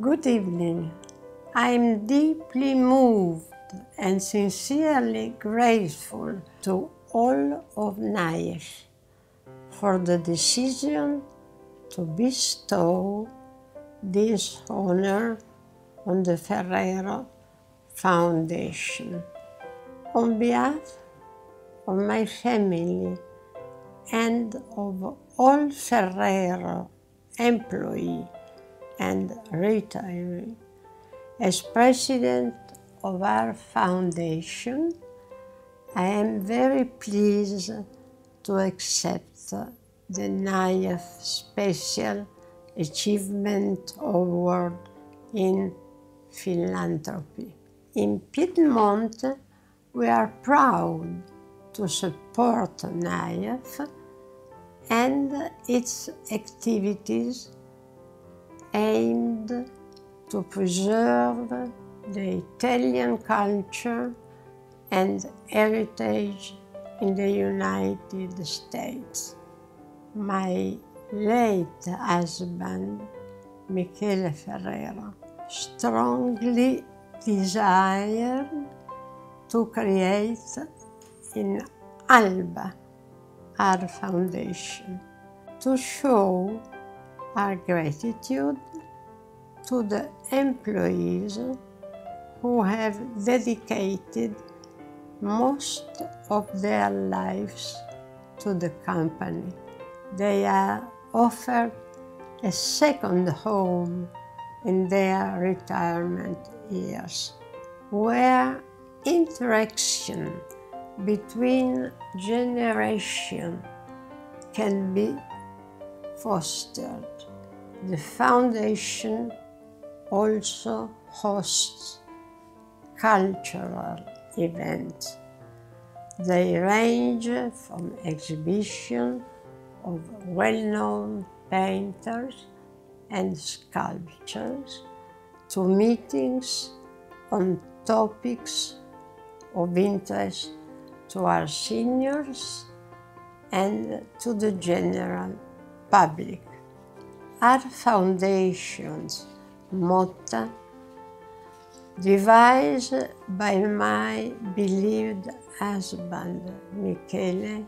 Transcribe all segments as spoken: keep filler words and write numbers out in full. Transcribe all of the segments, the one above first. Good evening. I am deeply moved and sincerely grateful to all of N I A F for the decision to bestow this honor on the Ferrero Foundation. On behalf of my family and of all Ferrero employees and retirees, as president of our foundation, I am very pleased to accept the N I A F Special Achievement Award in Philanthropy. In Piedmont, we are proud to support N I A F and its activities aimed to preserve the Italian culture and heritage in the United States. My late husband, Michele Ferrero, strongly desired to create in Alba our foundation to show our gratitude to the employees who have dedicated most of their lives to the company. They are offered a second home in their retirement years, where interaction between generations can be fostered. The foundation also hosts cultural events. They range from exhibition of well-known painters and sculptors to meetings on topics of interest to our seniors and to the general public. Our foundation's motto, devised by my beloved husband Michele,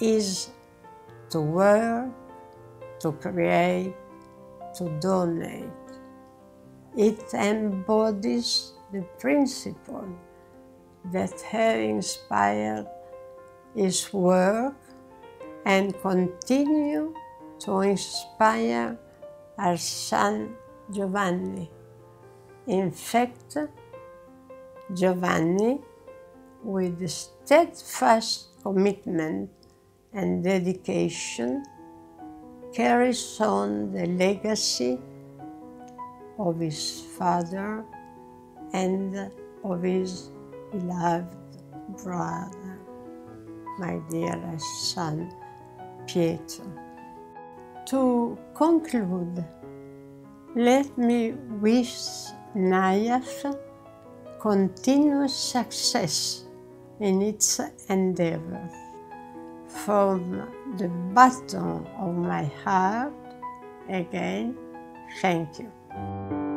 is to work, to create, to donate. It embodies the principle that has inspired his work and continues to inspire our son Giovanni. In fact, Giovanni, with steadfast commitment and dedication, carries on the legacy of his father and of his beloved brother, my dearest son, Pietro. To conclude, let me wish N I A F continuous success in its endeavor. From the bottom of my heart, again, thank you.